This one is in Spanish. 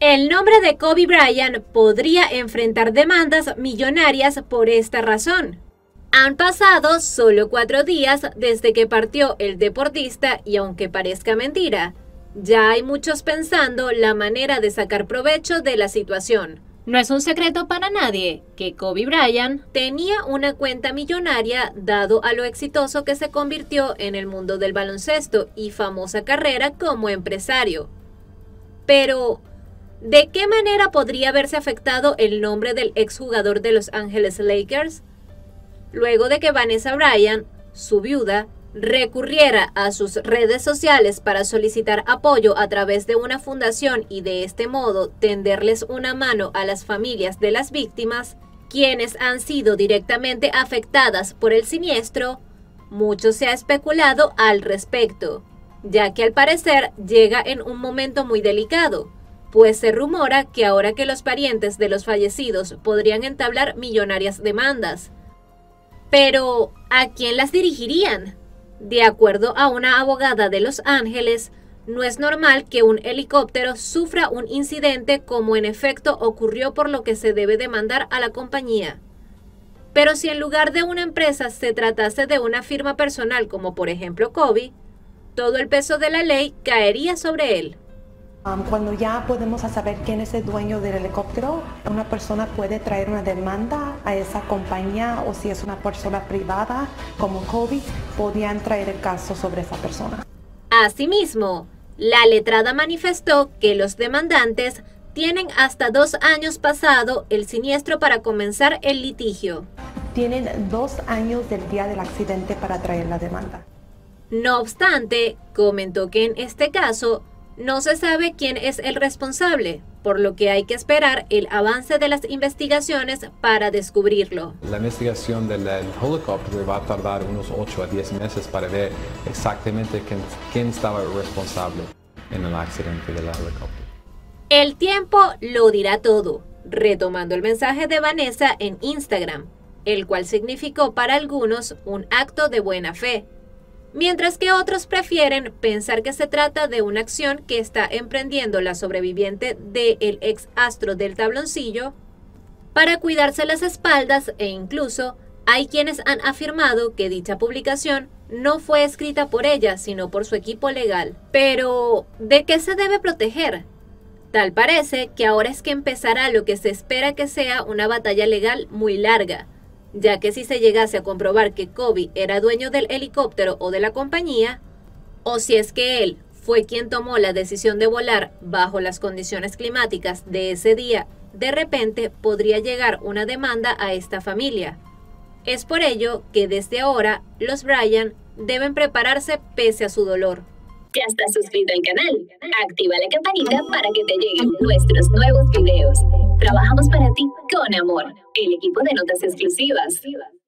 El nombre de Kobe Bryant podría enfrentar demandas millonarias por esta razón. Han pasado solo 4 días desde que partió el deportista y aunque parezca mentira, ya hay muchos pensando la manera de sacar provecho de la situación. No es un secreto para nadie que Kobe Bryant tenía una cuenta millonaria dado a lo exitoso que se convirtió en el mundo del baloncesto y famosa carrera como empresario. Pero, ¿de qué manera podría haberse afectado el nombre del exjugador de Los Angeles Lakers? Luego de que Vanessa Bryant, su viuda, recurriera a sus redes sociales para solicitar apoyo a través de una fundación y de este modo tenderles una mano a las familias de las víctimas, quienes han sido directamente afectadas por el siniestro, mucho se ha especulado al respecto, ya que al parecer llega en un momento muy delicado, pues se rumora que ahora que los parientes de los fallecidos podrían entablar millonarias demandas. Pero, ¿a quién las dirigirían? De acuerdo a una abogada de Los Ángeles, no es normal que un helicóptero sufra un incidente como en efecto ocurrió, por lo que se debe demandar a la compañía. Pero si en lugar de una empresa se tratase de una firma personal como por ejemplo Kobe, todo el peso de la ley caería sobre él. Cuando ya podemos saber quién es el dueño del helicóptero, una persona puede traer una demanda a esa compañía, o si es una persona privada como Kobe, podrían traer el caso sobre esa persona. Asimismo, la letrada manifestó que los demandantes tienen hasta 2 años pasado el siniestro para comenzar el litigio. Tienen 2 años del día del accidente para traer la demanda. No obstante, comentó que en este caso no se sabe quién es el responsable, por lo que hay que esperar el avance de las investigaciones para descubrirlo. La investigación del helicóptero va a tardar unos 8 a 10 meses para ver exactamente quién estaba responsable en el accidente del helicóptero. El tiempo lo dirá todo, retomando el mensaje de Vanessa en Instagram, el cual significó para algunos un acto de buena fe, mientras que otros prefieren pensar que se trata de una acción que está emprendiendo la sobreviviente del ex astro del tabloncillo para cuidarse las espaldas, e incluso hay quienes han afirmado que dicha publicación no fue escrita por ella, sino por su equipo legal. Pero, ¿de qué se debe proteger? Tal parece que ahora es que empezará lo que se espera que sea una batalla legal muy larga, ya que si se llegase a comprobar que Kobe era dueño del helicóptero o de la compañía, o si es que él fue quien tomó la decisión de volar bajo las condiciones climáticas de ese día, de repente podría llegar una demanda a esta familia. Es por ello que desde ahora los Bryant deben prepararse pese a su dolor. Ya estás suscrito al canal, activa la campanita para que te lleguen nuestros nuevos videos. Trabajamos para ti con amor, el equipo de notas exclusivas.